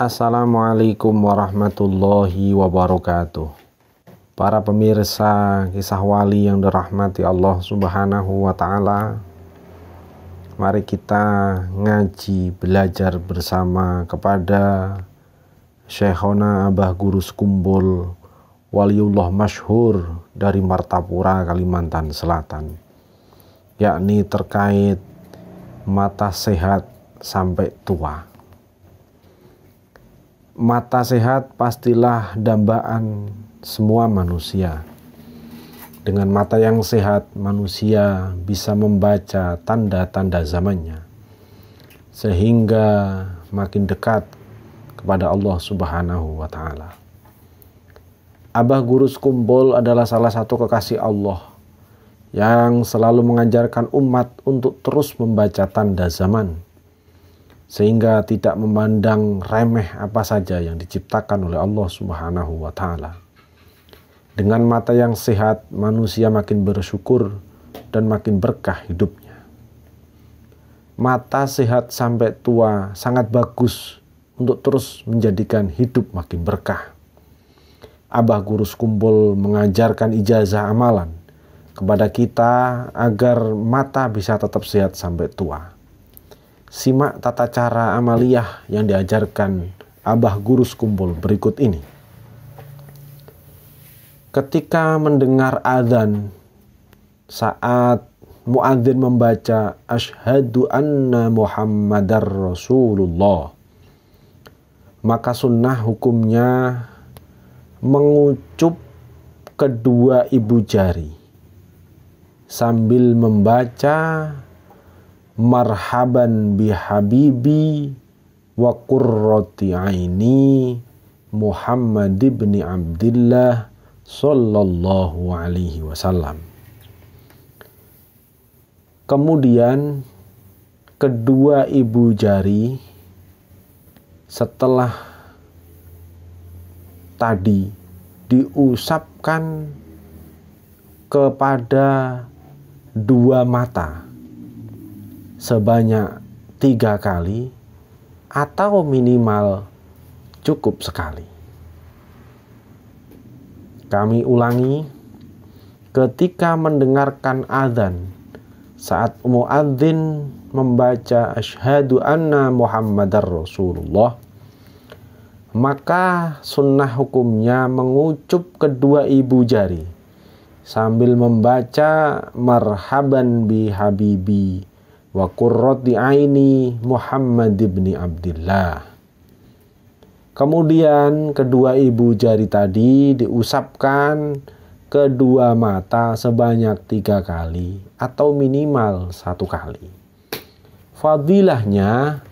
Assalamualaikum warahmatullahi wabarakatuh. Para pemirsa kisah wali yang dirahmati Allah subhanahu wa ta'ala, mari kita ngaji belajar bersama kepada Syekhona Abah Guru Sekumpul Waliullah masyhur dari Martapura, Kalimantan Selatan, yakni terkait Mata Sehat Sampai Tua. Mata sehat pastilah dambaan semua manusia. Dengan mata yang sehat, manusia bisa membaca tanda-tanda zamannya, sehingga makin dekat kepada Allah subhanahu wa ta'ala. Abah Guru Sekumpul adalah salah satu kekasih Allah yang selalu mengajarkan umat untuk terus membaca tanda zaman, sehingga tidak memandang remeh apa saja yang diciptakan oleh Allah subhanahu wa ta'ala. Dengan mata yang sehat, manusia makin bersyukur dan makin berkah hidupnya. Mata sehat sampai tua sangat bagus untuk terus menjadikan hidup makin berkah. Abah Guru Sekumpul mengajarkan ijazah amalan kepada kita agar mata bisa tetap sehat sampai tua. Simak tata cara amaliyah yang diajarkan Abah Guru Sekumpul berikut ini. Ketika mendengar azan, saat muadzin membaca asyhadu anna Muhammadar Rasulullah, maka sunnah hukumnya mengucup kedua ibu jari sambil membaca marhaban bihabibi wa qurrati aini Muhammad ibn Abdillah sallallahu alaihi wasallam. Kemudian kedua ibu jari setelah tadi diusapkan kepada dua mata sebanyak 3 kali atau minimal cukup sekali. Kami ulangi, ketika mendengarkan azan saat muadzin membaca asyhadu anna Muhammadar Rasulullah, maka sunnah hukumnya mengucup kedua ibu jari sambil membaca marhaban bihabibi wa qurrati aini Muhammad ibn Abdillah. Kemudian kedua ibu jari tadi diusapkan kedua mata sebanyak 3 kali atau minimal 1 kali. Fadilahnya,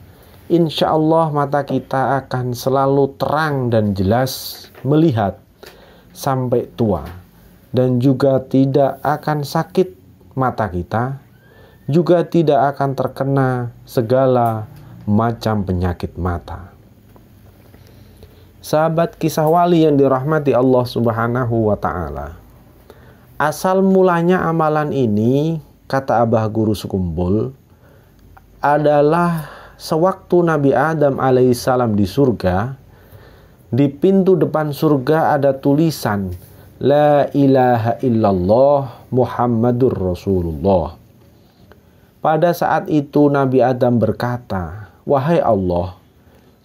insya Allah mata kita akan selalu terang dan jelas melihat sampai tua, dan juga tidak akan sakit mata kita, juga tidak akan terkena segala macam penyakit mata. Sahabat kisah wali yang dirahmati Allah subhanahu wa ta'ala, asal mulanya amalan ini, kata Abah Guru Sekumpul, adalah sewaktu Nabi Adam alaihissalam di surga. Di pintu depan surga ada tulisan La ilaha illallah Muhammadur Rasulullah. Pada saat itu Nabi Adam berkata, "Wahai Allah,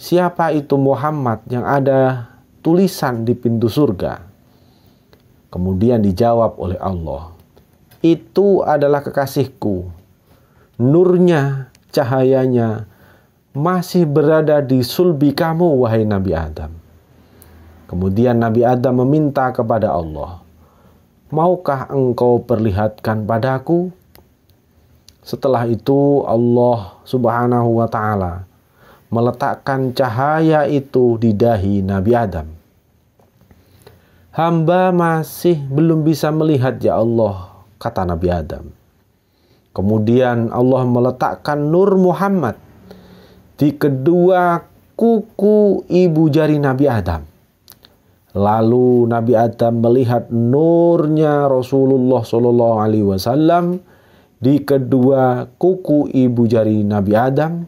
siapa itu Muhammad yang ada tulisan di pintu surga?" Kemudian dijawab oleh Allah, "Itu adalah kekasihku. Nurnya, cahayanya masih berada di sulbi kamu, wahai Nabi Adam." Kemudian Nabi Adam meminta kepada Allah, "Maukah engkau perlihatkan padaku?" Setelah itu Allah subhanahu wa ta'ala meletakkan cahaya itu di dahi Nabi Adam. "Hamba masih belum bisa melihat ya Allah," kata Nabi Adam. Kemudian Allah meletakkan nur Muhammad di kedua kuku ibu jari Nabi Adam. Lalu Nabi Adam melihat nurnya Rasulullah Shallallahu Alaihi Wasallam di kedua kuku ibu jari Nabi Adam.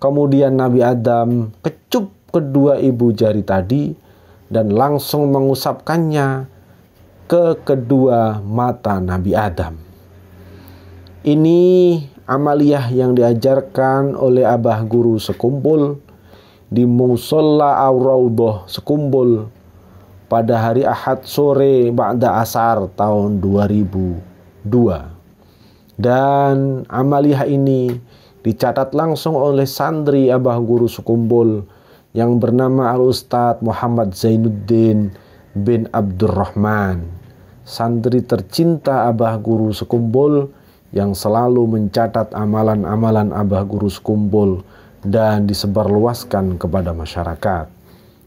Kemudian Nabi Adam kecup kedua ibu jari tadi dan langsung mengusapkannya ke kedua mata Nabi Adam. Ini amaliyah yang diajarkan oleh Abah Guru Sekumpul di Musholla Awraudoh Sekumpul pada hari Ahad sore ba'da asar tahun 2002. Dan amaliyah ini dicatat langsung oleh santri Abah Guru Sekumpul yang bernama Al Ustaz Muhammad Zainuddin bin Abdurrahman, santri tercinta Abah Guru Sekumpul yang selalu mencatat amalan-amalan Abah Guru Sekumpul dan disebarluaskan kepada masyarakat.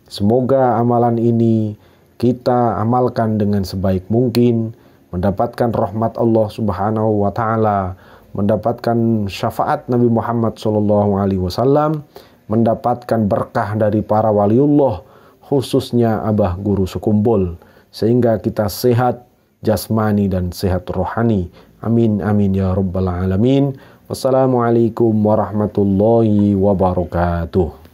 Semoga amalan ini kita amalkan dengan sebaik mungkin, mendapatkan rahmat Allah Subhanahu wa taala, mendapatkan syafaat Nabi Muhammad sallallahu alaihi wasallam, mendapatkan berkah dari para waliullah khususnya Abah Guru Sekumpul, sehingga kita sehat jasmani dan sehat rohani. Amin amin ya rabbal alamin. Wassalamualaikum warahmatullahi wabarakatuh.